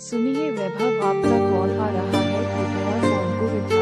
सुनिए वैभव, आपका कॉल आ रहा है, कृपया फोन को